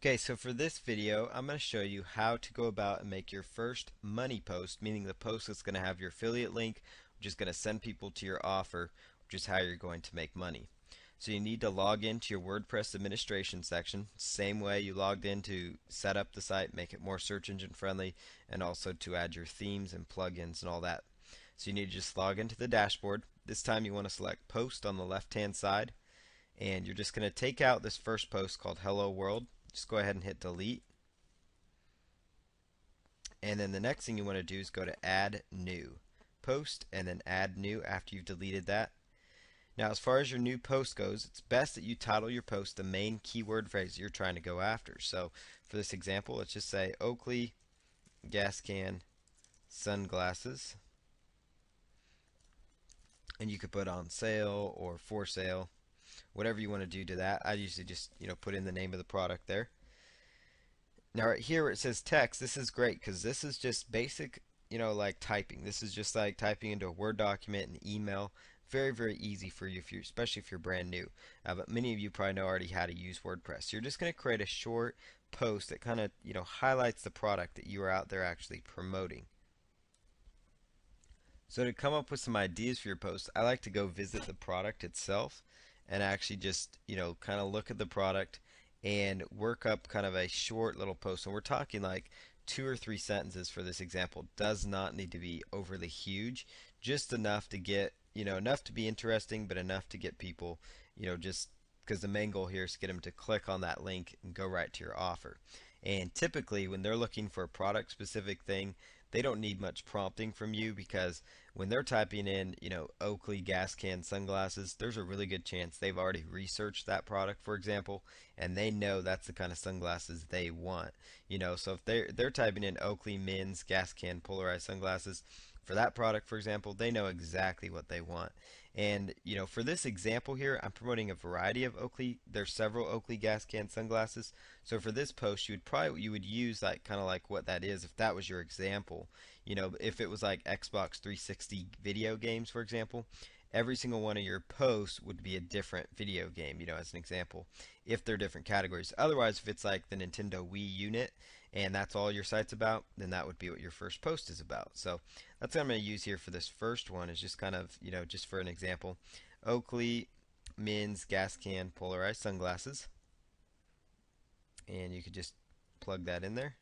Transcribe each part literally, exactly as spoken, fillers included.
Okay, so for this video, I'm going to show you how to go about and make your first money post, meaning the post that's going to have your affiliate link, which is going to send people to your offer, which is how you're going to make money. So you need to log into your WordPress administration section, same way you logged in to set up the site, make it more search engine friendly, and also to add your themes and plugins and all that. So you need to just log into the dashboard. This time you want to select post on the left-hand side, and you're just going to take out this first post called Hello World. Just go ahead and hit delete. And then the next thing you want to do is go to add new post and then add new after you've deleted that. Now, as far as your new post goes, it's best that you title your post the main keyword phrase you're trying to go after. So for this example, let's just say Oakley Gas Can Sunglasses. And you could put on sale or for sale, whatever you want to do to that. I usually just, you know, put in the name of the product there. Now right here where it says text, this is great because this is just basic, you know, like typing. This is just like typing into a Word document and email. Very, very easy for you, if you're, especially if you're brand new. Uh, but many of you probably know already how to use WordPress. So you're just going to create a short post that kind of, you know, highlights the product that you are out there actually promoting. So to come up with some ideas for your post, I like to go visit the product itself and actually just, you know, kind of look at the product and work up kind of a short little post. And we're talking like two or three sentences for this example. Does not need to be overly huge, just enough to get, you know, enough to be interesting, but enough to get people, you know, just because the main goal here is to get them to click on that link and go right to your offer. And typically when they're looking for a product specific thing, they don't need much prompting from you, because when they're typing in, you know, Oakley Gas Can Sunglasses, there's a really good chance they've already researched that product, for example, and they know that's the kind of sunglasses they want. You know, so if they're, they're typing in Oakley Men's Gas Can Polarized Sunglasses for that product, for example, they know exactly what they want. And, you know, for this example here, I'm promoting a variety of Oakley. There's several Oakley Gas Can Sunglaslasses. So for this post, you would probably, you would use like kind of like what that is if that was your example. You know, if it was like Xbox three sixty video games, for example, every single one of your posts would be a different video game, you know, as an example, if they're different categories. Otherwise, if it's like the Nintendo Wii unit and that's all your site's about, then that would be what your first post is about. So that's what I'm going to use here for this first one, is just kind of, you know, just for an example, Oakley Men's Gas Can Polarized Sunglasses. And you could just plug that in there.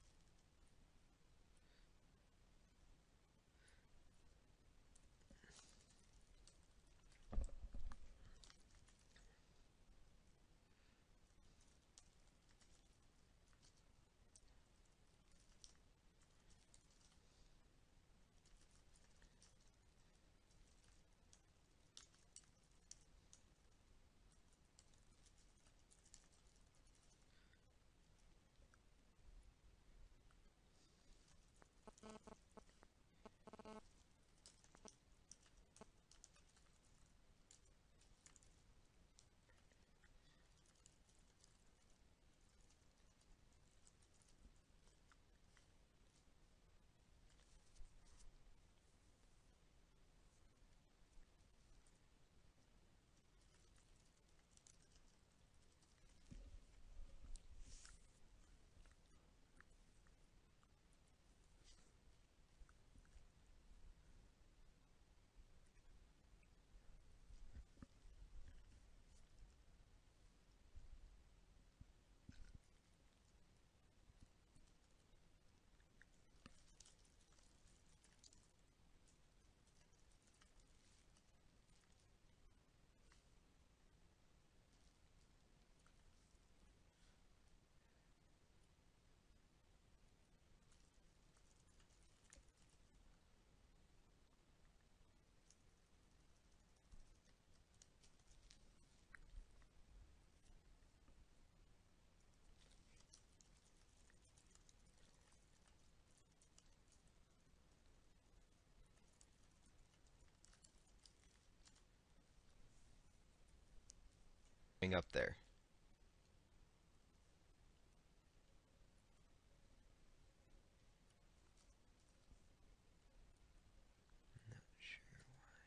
Up there. Not sure why.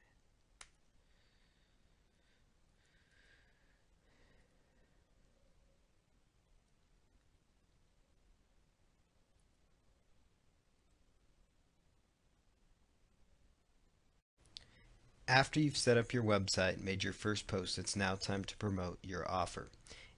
After you've set up your website and made your first post, it's now time to promote your offer.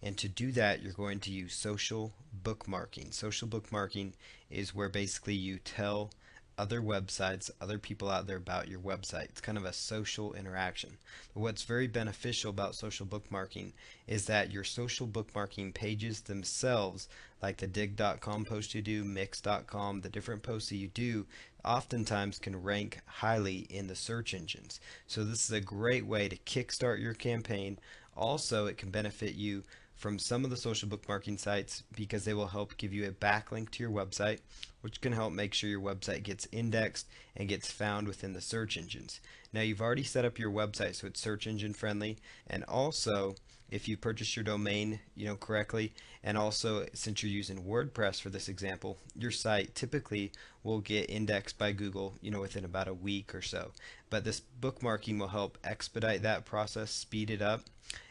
And to do that, you're going to use social bookmarking. Social bookmarking is where basically you tell other websites, other people out there about your website. It's kind of a social interaction. But what's very beneficial about social bookmarking is that your social bookmarking pages themselves, like the Digg dot com post you do, Mix dot com, the different posts that you do, oftentimes can rank highly in the search engines. So this is a great way to kickstart your campaign. Also, it can benefit you from some of the social bookmarking sites because they will help give you a backlink to your website, which can help make sure your website gets indexed and gets found within the search engines. Now, you've already set up your website so it's search engine friendly, and also if you purchase your domain, you know, correctly, and also since you're using WordPress for this example, your site typically will get indexed by Google, you know, within about a week or so. But this bookmarking will help expedite that process, speed it up.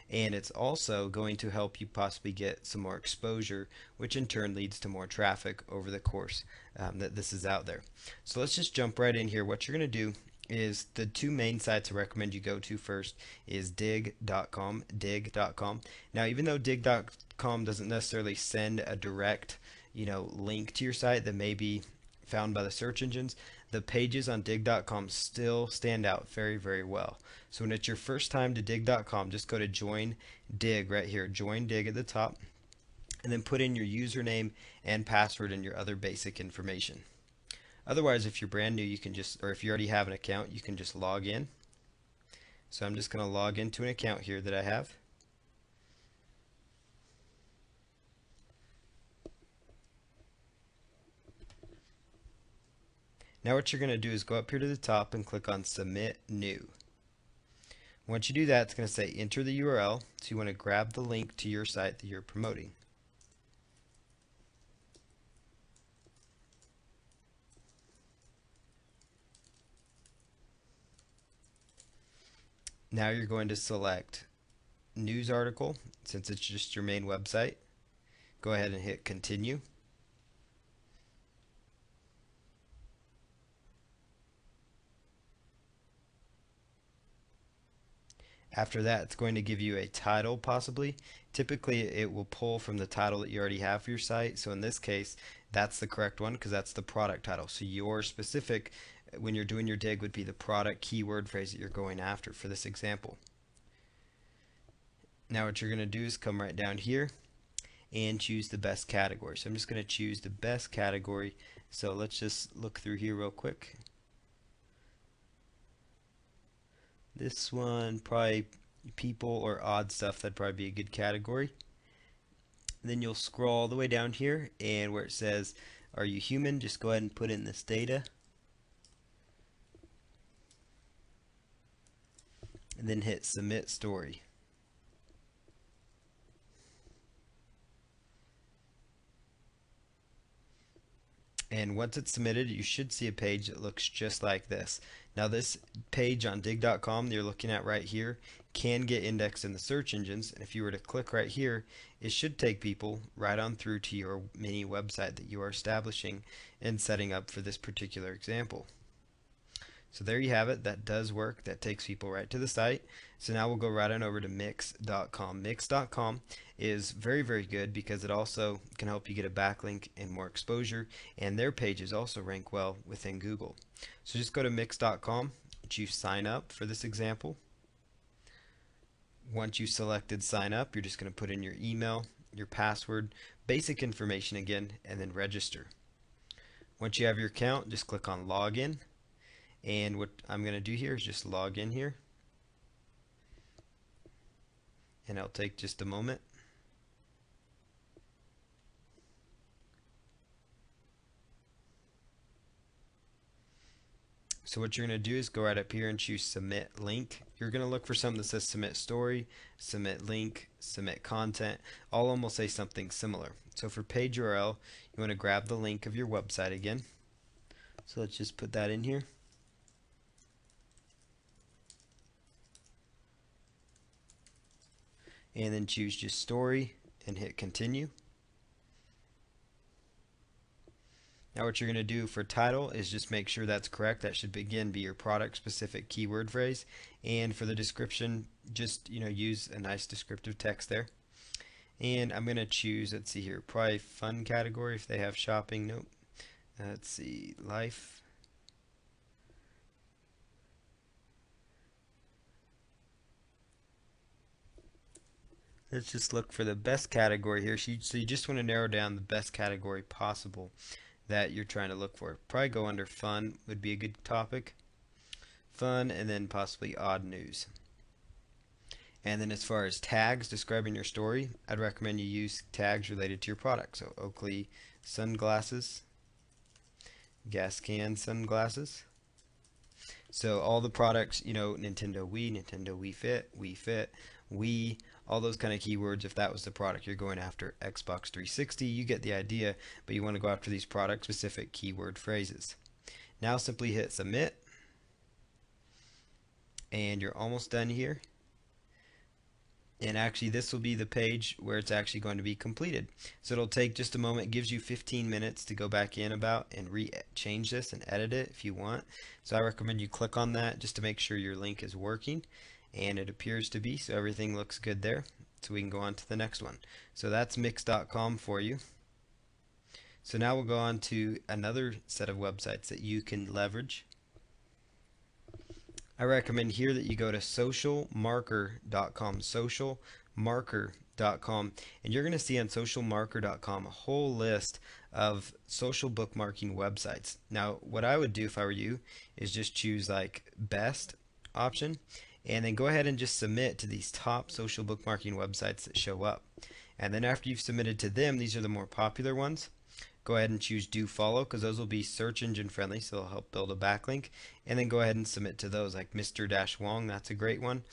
And it's also going to help you possibly get some more exposure, which in turn leads to more traffic over the course um, that this is out there. So let's just jump right in here. What you're going to do is the two main sites I recommend you go to first is Digg dot com, Digg dot com. Now, even though Digg dot com doesn't necessarily send a direct, you know, link to your site that may be found by the search engines, the pages on Digg dot com still stand out very, very well. So when it's your first time to Digg dot com, just go to Join Digg right here, Join Digg at the top, and then put in your username and password and your other basic information. Otherwise, if you're brand new, you can just, or if you already have an account, you can just log in. So I'm just going to log into an account here that I have. Now what you're going to do is go up here to the top and click on Submit New. Once you do that, it's going to say enter the U R L. So you want to grab the link to your site that you're promoting. Now you're going to select News Article, since it's just your main website. Go ahead and hit Continue. After that, it's going to give you a title possibly. Typically, it will pull from the title that you already have for your site. So in this case, that's the correct one because that's the product title. So your specific, when you're doing your Digg, would be the product keyword phrase that you're going after for this example. Now what you're going to do is come right down here and choose the best category. So I'm just going to choose the best category. So let's just look through here real quick. This one, probably people or odd stuff, that'd probably be a good category. And then you'll scroll all the way down here, and where it says, are you human? Just go ahead and put in this data. And then hit Submit Story. And once it's submitted, you should see a page that looks just like this. Now this page on Digg dot com that you're looking at right here can get indexed in the search engines. And if you were to click right here, it should take people right on through to your mini website that you are establishing and setting up for this particular example. So there you have it. That does work. That takes people right to the site. So now we'll go right on over to Mix dot com. Mix dot com is very, very good because it also can help you get a backlink and more exposure. And their pages also rank well within Google. So just go to Mix dot com, choose sign up for this example. Once you selected sign up, you're just going to put in your email, your password, basic information again, and then register. Once you have your account, just click on login. And what I'm going to do here is just log in here, and it'll take just a moment. So what you're going to do is go right up here and choose Submit Link. You're going to look for something that says Submit Story, Submit Link, Submit Content. All of them will say something similar. So for page U R L, you want to grab the link of your website again. So let's just put that in here. And then choose just story and hit continue. Now what you're going to do for title is just make sure that's correct. That should again be your product specific keyword phrase. And for the description, just you know use a nice descriptive text there. And I'm going to choose, let's see here, probably fun category if they have shopping. Nope. Uh, let's see, life. Let's just look for the best category here. So you just want to narrow down the best category possible that you're trying to look for. Probably go under fun would be a good topic. Fun, and then possibly odd news. And then as far as tags describing your story, I'd recommend you use tags related to your product. So Oakley sunglasses, gas can sunglasses. So all the products, you know, Nintendo Wii, Nintendo Wii Fit, Wii Fit, Wii, all those kind of keywords if that was the product you're going after. Xbox three sixty, you get the idea, but you want to go after these product specific keyword phrases. Now simply hit submit and you're almost done here. And actually this will be the page where it's actually going to be completed. So it'll take just a moment. It gives you fifteen minutes to go back in about and re-change this and edit it if you want. So I recommend you click on that just to make sure your link is working. And it appears to be, so everything looks good there. So we can go on to the next one. So that's Mix dot com for you. So now we'll go on to another set of websites that you can leverage. I recommend here that you go to social marker dot com, social marker dot com, and you're going to see on social marker dot com a whole list of social bookmarking websites. Now, what I would do if I were you is just choose like best option, and then go ahead and just submit to these top social bookmarking websites that show up. And then after you've submitted to them, these are the more popular ones. Go ahead and choose do follow, because those will be search engine friendly, so they'll help build a backlink. And then go ahead and submit to those, like Mister Wong, that's a great one.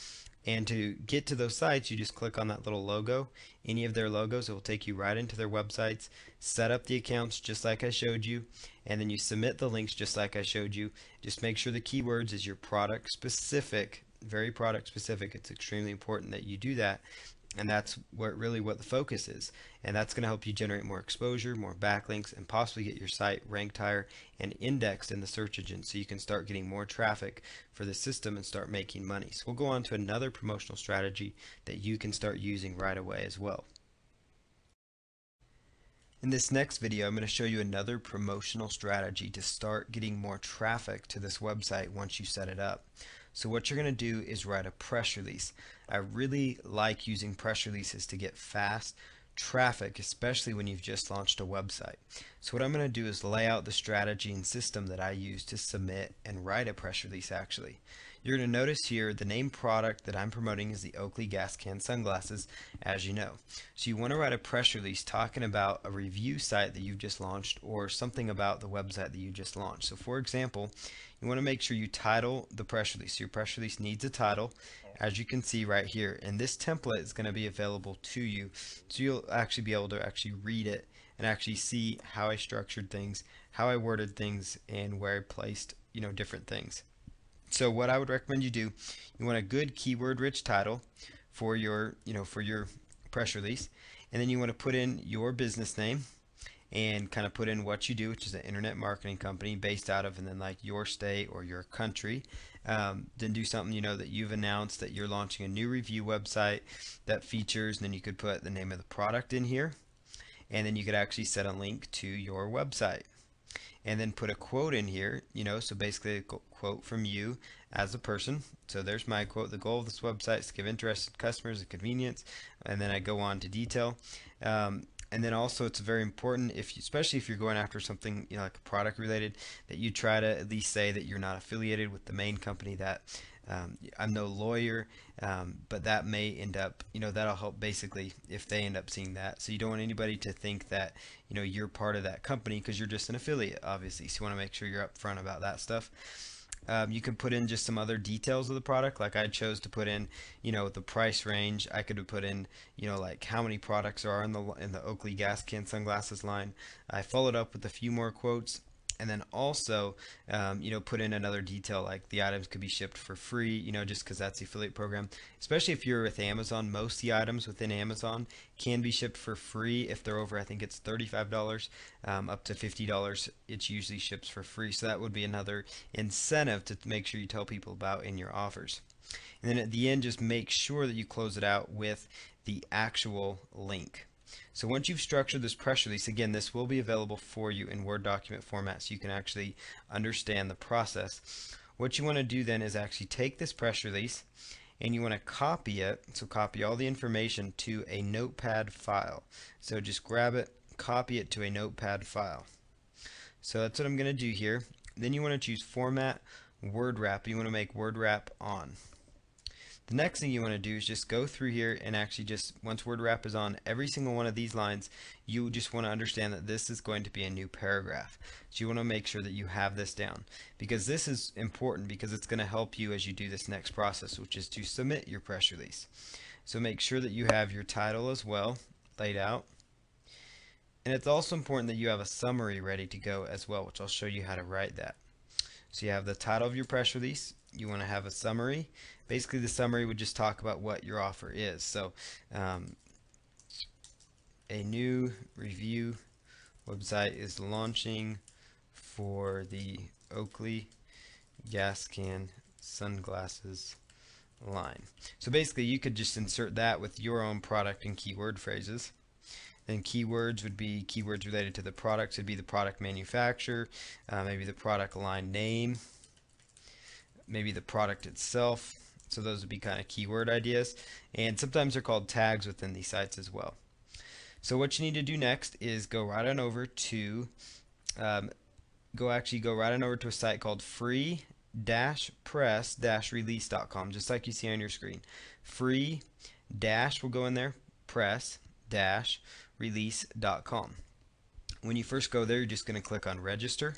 And to get to those sites, you just click on that little logo, any of their logos, it will take you right into their websites. Set up the accounts just like I showed you, and then you submit the links just like I showed you. Just make sure the keywords is your product specific, very product specific. It's extremely important that you do that. And that's what really what the focus is. And that's going to help you generate more exposure, more backlinks, and possibly get your site ranked higher and indexed in the search engine so you can start getting more traffic for the system and start making money. So we'll go on to another promotional strategy that you can start using right away as well. In this next video, I'm going to show you another promotional strategy to start getting more traffic to this website once you set it up. So what you're going to do is write a press release. I really like using press releases to get fast traffic, especially when you've just launched a website. So what I'm going to do is lay out the strategy and system that I use to submit and write a press release actually. You're going to notice here the name product that I'm promoting is the Oakley Gas Can Sunglasses, as you know. So you want to write a press release talking about a review site that you've just launched or something about the website that you just launched. So for example, you want to make sure you title the press release. So your press release needs a title, as you can see right here. And this template is going to be available to you. So you'll actually be able to actually read it and actually see how I structured things, how I worded things, and where I placed, you know, different things. So what I would recommend you do, you want a good keyword rich title for your, you know, for your press release. And then you want to put in your business name and kind of put in what you do, which is an internet marketing company based out of, and then like your state or your country. Um, then do something, you know, that you've announced that you're launching a new review website that features, and then you could put the name of the product in here. And then you could actually set a link to your website. And then put a quote in here, you know, so basically a quote from you as a person. So there's my quote. The goal of this website is to give interested customers a convenience. And then I go on to detail. Um, and then also it's very important, if you, especially if you're going after something, you know, like a product related, that you try to at least say that you're not affiliated with the main company, that um, I'm no lawyer, um, but that may end up, you know, that'll help basically if they end up seeing that. So you don't want anybody to think that, you know, you're part of that company because you're just an affiliate, obviously. So you want to make sure you're upfront about that stuff. Um, you can put in just some other details of the product. Like I chose to put in, you know, the price range. I could have put in, you know, like how many products are in the in the Oakley Gas Can Sunglasses line. I followed up with a few more quotes. and then also um, you know, put in another detail like the items could be shipped for free, you know, just because that's the affiliate program. Especially if you're with Amazon, most of the items within Amazon can be shipped for free if they're over, I think it's thirty-five dollars um, up to fifty dollars, it usually ships for free. So that would be another incentive to make sure you tell people about in your offers. And then at the end, just make sure that you close it out with the actual link. So once you've structured this press release, again, this will be available for you in Word document format so you can actually understand the process. What you want to do then is actually take this press release and you want to copy it. So copy all the information to a notepad file. So just grab it, copy it to a notepad file. So that's what I'm going to do here. Then you want to choose format, word wrap. You want to make word wrap on. The next thing you want to do is just go through here and actually just, once word wrap is on, every single one of these lines, you just want to understand that this is going to be a new paragraph. So you want to make sure that you have this down, because this is important, because it's going to help you as you do this next process, which is to submit your press release. So make sure that you have your title as well laid out. And it's also important that you have a summary ready to go as well, which I'll show you how to write that. So you have the title of your press release. You want to have a summary. Basically the summary would just talk about what your offer is. So um, a new review website is launching for the Oakley Gas Can Sunglasses line. So basically you could just insert that with your own product and keyword phrases. Then keywords would be keywords related to the products. It'd be the product manufacturer, uh, maybe the product line name, maybe the product itself. So those would be kind of keyword ideas. And sometimes they're called tags within these sites as well. So what you need to do next is go right on over to, um, go actually go right on over to a site called free dash press dash release dot com, just like you see on your screen. Free dash, we'll go in there, press dash release dot com. When you first go there, you're just going to click on register.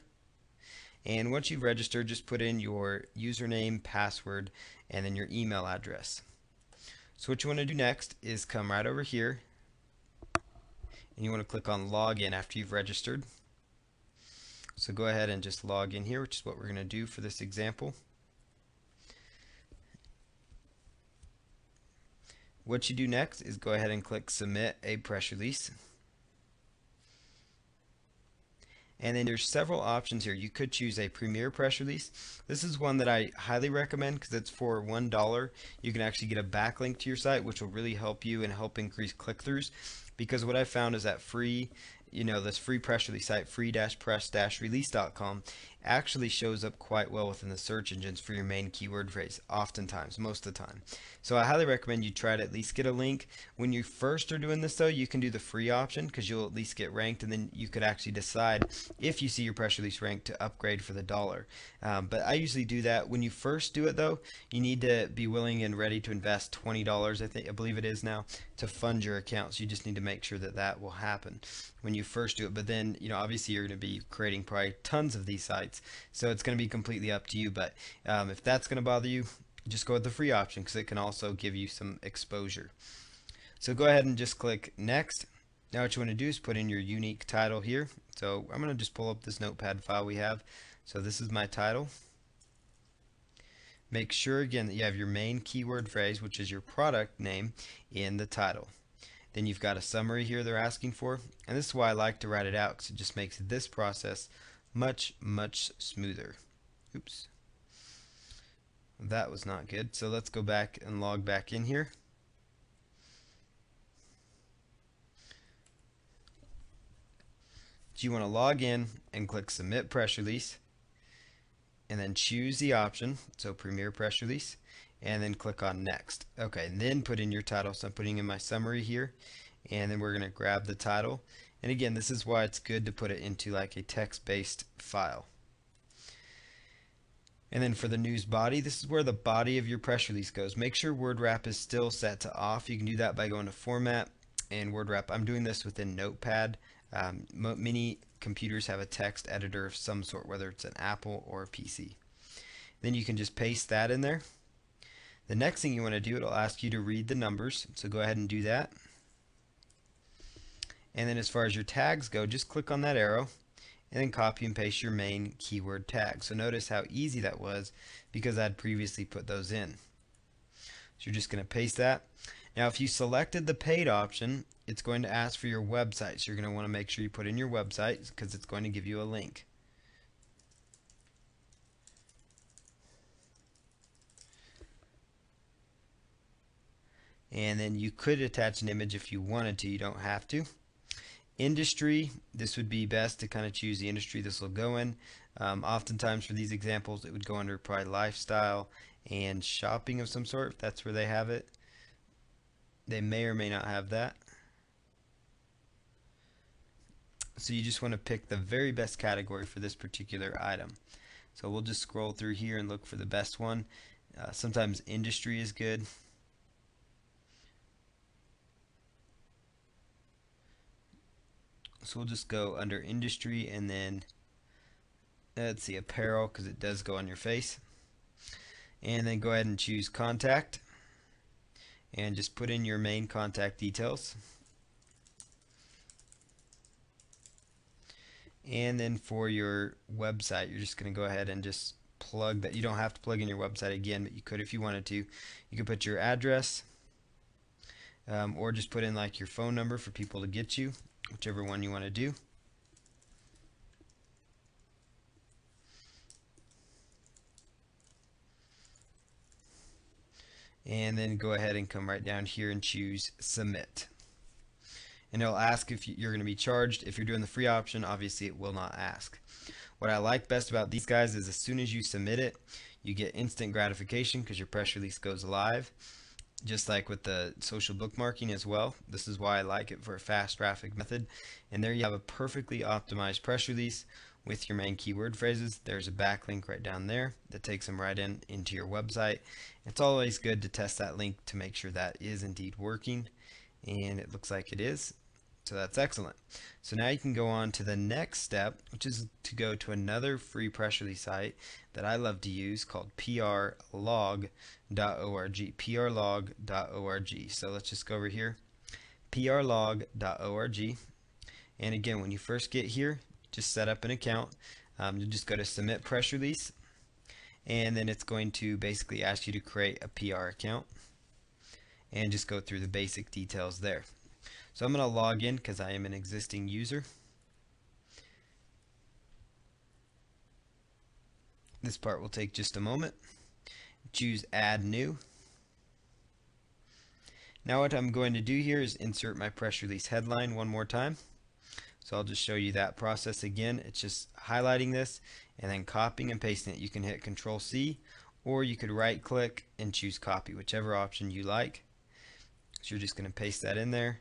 And once you've registered, just put in your username, password, and then your email address. So what you want to do next is come right over here and you want to click on login after you've registered. So go ahead and just log in here, which is what we're going to do for this example. What you do next is go ahead and click submit a press release. And then there's several options here. You could choose a premier press release. This is one that I highly recommend because it's for one dollar. You can actually get a backlink to your site, which will really help you and help increase click-throughs. Because what I found is that free, you know, this free press release site, free dash press dash release dot com, actually shows up quite well within the search engines for your main keyword phrase, oftentimes, most of the time. So I highly recommend you try to at least get a link. When you first are doing this though, you can do the free option because you'll at least get ranked, and then you could actually decide if you see your press release ranked to upgrade for the dollar. Um, but I usually do that. When you first do it though, you need to be willing and ready to invest twenty dollars, I think, I believe it is now, to fund your account. So you just need to make sure that that will happen when you first do it. But then, you know, obviously you're going to be creating probably tons of these sites. So it's going to be completely up to you, but um, if that's going to bother you, just go with the free option because it can also give you some exposure. So go ahead and just click next. Now what you want to do is put in your unique title here. So I'm going to just pull up this notepad file we have. So this is my title. Make sure again that you have your main keyword phrase, which is your product name, in the title. Then you've got a summary here they're asking for, and this is why I like to write it out because it just makes this process much much smoother. Oops, that was not good. So let's go back and log back in here. So you want to log in and click submit press release and then choose the option, so premier press release, and then click on next. Okay, and then put in your title. So I'm putting in my summary here, and then we're going to grab the title. And again, this is why it's good to put it into like a text-based file. And then for the news body, this is where the body of your press release goes. Make sure word wrap is still set to off. You can do that by going to format and word wrap. I'm doing this within Notepad. Um, many computers have a text editor of some sort, whether it's an Apple or a P C. Then you can just paste that in there. The next thing you want to do, it'll ask you to read the numbers. So go ahead and do that. And then as far as your tags go, just click on that arrow and then copy and paste your main keyword tag. So notice how easy that was because I'd previously put those in. So you're just going to paste that. Now if you selected the paid option, it's going to ask for your website. So you're going to want to make sure you put in your website because it's going to give you a link. And then you could attach an image if you wanted to. You don't have to. Industry, this would be best to kind of choose the industry this will go in. Um, oftentimes for these examples it would go under probably lifestyle and shopping of some sort, if that's where they have it. They may or may not have that. So you just want to pick the very best category for this particular item. So we'll just scroll through here and look for the best one. Uh, sometimes industry is good. So we'll just go under industry and then let's see, apparel, because it does go on your face. And then go ahead and choose contact and just put in your main contact details. And then for your website, you're just going to go ahead and just plug that. You don't have to plug in your website again, but you could if you wanted to. You could put your address um, or just put in like your phone number for people to get you, whichever one you want to do. And then go ahead and come right down here and choose submit. And it'll ask if you're going to be charged. If you're doing the free option, obviously it will not ask. What I like best about these guys is as soon as you submit it, you get instant gratification because your press release goes live. Just like with the social bookmarking as well. This is why I like it for a fast traffic method. And there you have a perfectly optimized press release with your main keyword phrases. There's a backlink right down there that takes them right in into your website. It's always good to test that link to make sure that is indeed working. And it looks like it is. So that's excellent. So now you can go on to the next step, which is to go to another free press release site that I love to use called p r log dot org, p r log dot org. So let's just go over here, p r log dot org. And again, when you first get here, just set up an account. Um, you just go to submit press release, and then it's going to basically ask you to create a P R account and just go through the basic details there. So I'm going to log in because I am an existing user. This part will take just a moment. Choose add new. Now what I'm going to do here is insert my press release headline one more time. So I'll just show you that process again. It's just highlighting this and then copying and pasting it. You can hit Control C or you could right click and choose copy, whichever option you like. So you're just going to paste that in there.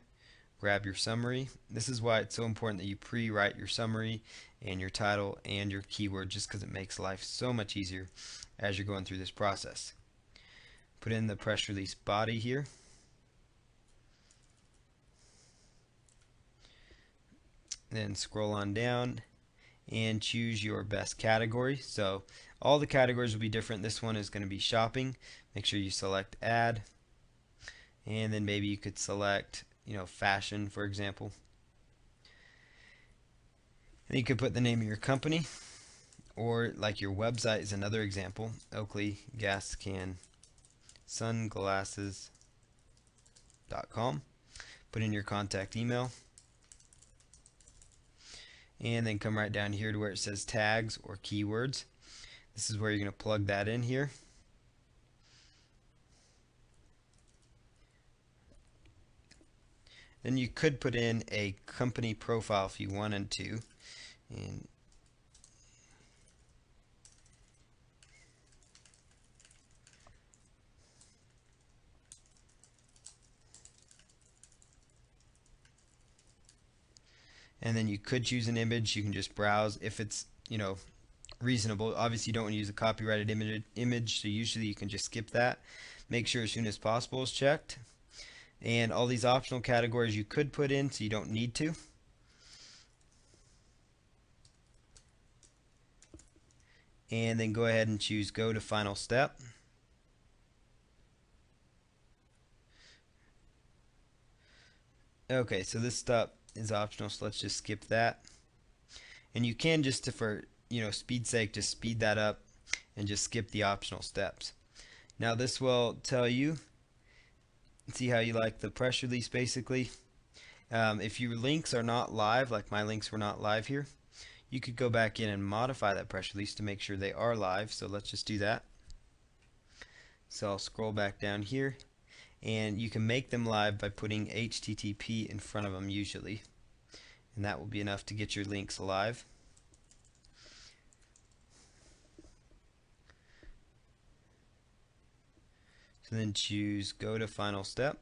Grab your summary. This is why it's so important that you pre-write your summary and your title and your keyword, just because it makes life so much easier as you're going through this process. Put in the press release body here. Then scroll on down and choose your best category. So all the categories will be different. This one is going to be shopping. Make sure you select add. And then maybe you could select, you know, fashion, for example. And you could put the name of your company, or like your website is another example, Oakley Gas Can Sunglasses dot com. Put in your contact email. And then come right down here to where it says tags or keywords. This is where you're going to plug that in here. Then you could put in a company profile if you wanted to. And And then you could choose an image. You can just browse if it's, you know, reasonable. Obviously, you don't want to use a copyrighted image, image, so usually you can just skip that. Make sure as soon as possible is checked. And all these optional categories you could put in, so you don't need to. And then go ahead and choose go to final step. Okay, so this step is optional, so let's just skip that. And you can, just to, for you know speed's sake, just speed that up and just skip the optional steps. Now this will tell you, see how you like the press release basically. Um, if your links are not live, like my links were not live here, you could go back in and modify that press release to make sure they are live. So let's just do that. So I'll scroll back down here, and you can make them live by putting H T T P in front of them usually, and that will be enough to get your links live. So then choose go to final step.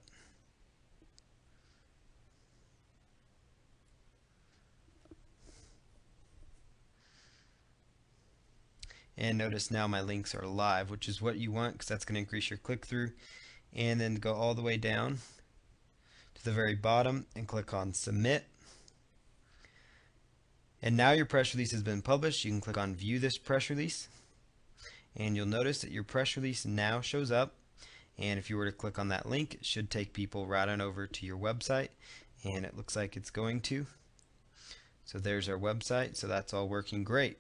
And notice now my links are live, which is what you want, because that's going to increase your click-through. And then go all the way down to the very bottom and click on submit. And now your press release has been published. You can click on view this press release, and you'll notice that your press release now shows up. And if you were to click on that link, it should take people right on over to your website, and it looks like it's going to. So there's our website. So that's all working great.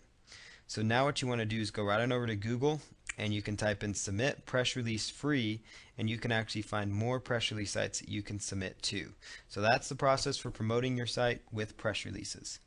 So now what you want to do is go right on over to Google, and you can type in submit press release free, and you can actually find more press release sites that you can submit to. So that's the process for promoting your site with press releases.